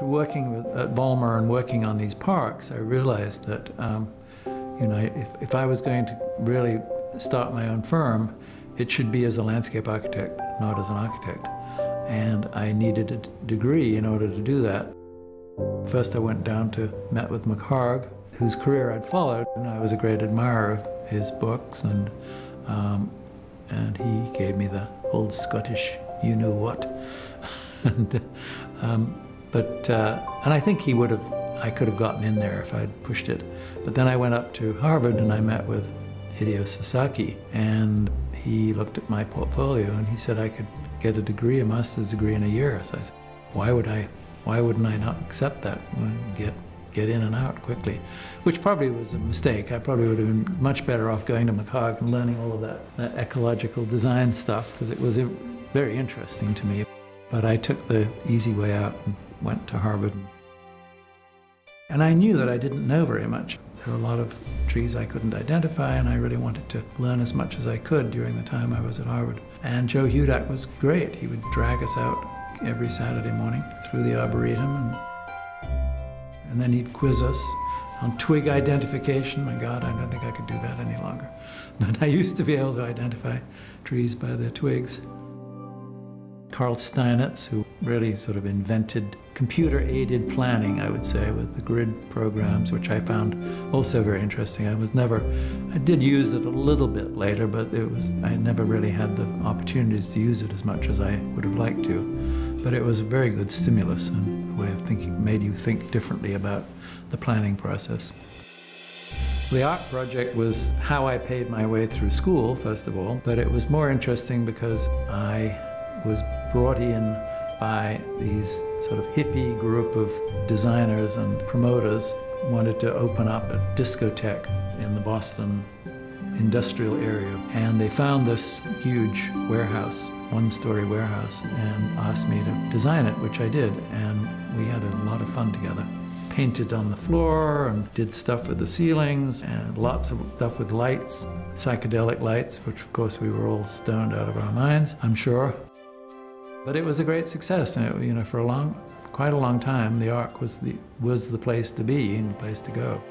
Through working at Vollmer and working on these parks, I realized that, you know, if I was going to really start my own firm, it should be as a landscape architect, not as an architect. And I needed a degree in order to do that. First, I went down to met with McHarg, whose career I'd followed, and I was a great admirer of his books, and he gave me the old Scottish, you know what. And I think I could have gotten in there if I'd pushed it. But then I went up to Harvard and I met with Hideo Sasaki, and he looked at my portfolio and he said I could get a degree, a master's degree in a year. So I said, why wouldn't I not accept that? Get in and out quickly, which probably was a mistake. I probably would have been much better off going to McHarg and learning all of that ecological design stuff, because it was very interesting to me. But I took the easy way out and went to Harvard. And I knew that I didn't know very much. There were a lot of trees I couldn't identify, and I really wanted to learn as much as I could during the time I was at Harvard. And Joe Hudak was great. He would drag us out every Saturday morning through the Arboretum, and then he'd quiz us on twig identification. My God, I don't think I could do that any longer. But I used to be able to identify trees by their twigs. Carl Steinitz, who really sort of invented computer-aided planning, I would say, with the grid programs, which I found also very interesting. I did use it a little bit later, but I never really had the opportunities to use it as much as I would have liked to. But it was a very good stimulus and a way of thinking, made you think differently about the planning process. The Ark project was how I paid my way through school, first of all, but it was more interesting because I was brought in by these sort of hippie group of designers and promoters who wanted to open up a discotheque in the Boston industrial area. And they found this huge warehouse, one-story warehouse, and asked me to design it, which I did. And we had a lot of fun together. Painted on the floor and did stuff with the ceilings and lots of stuff with lights, psychedelic lights, which of course we were all stoned out of our minds, I'm sure. But it was a great success, and you know, for quite a long time, the Ark was the place to be and the place to go.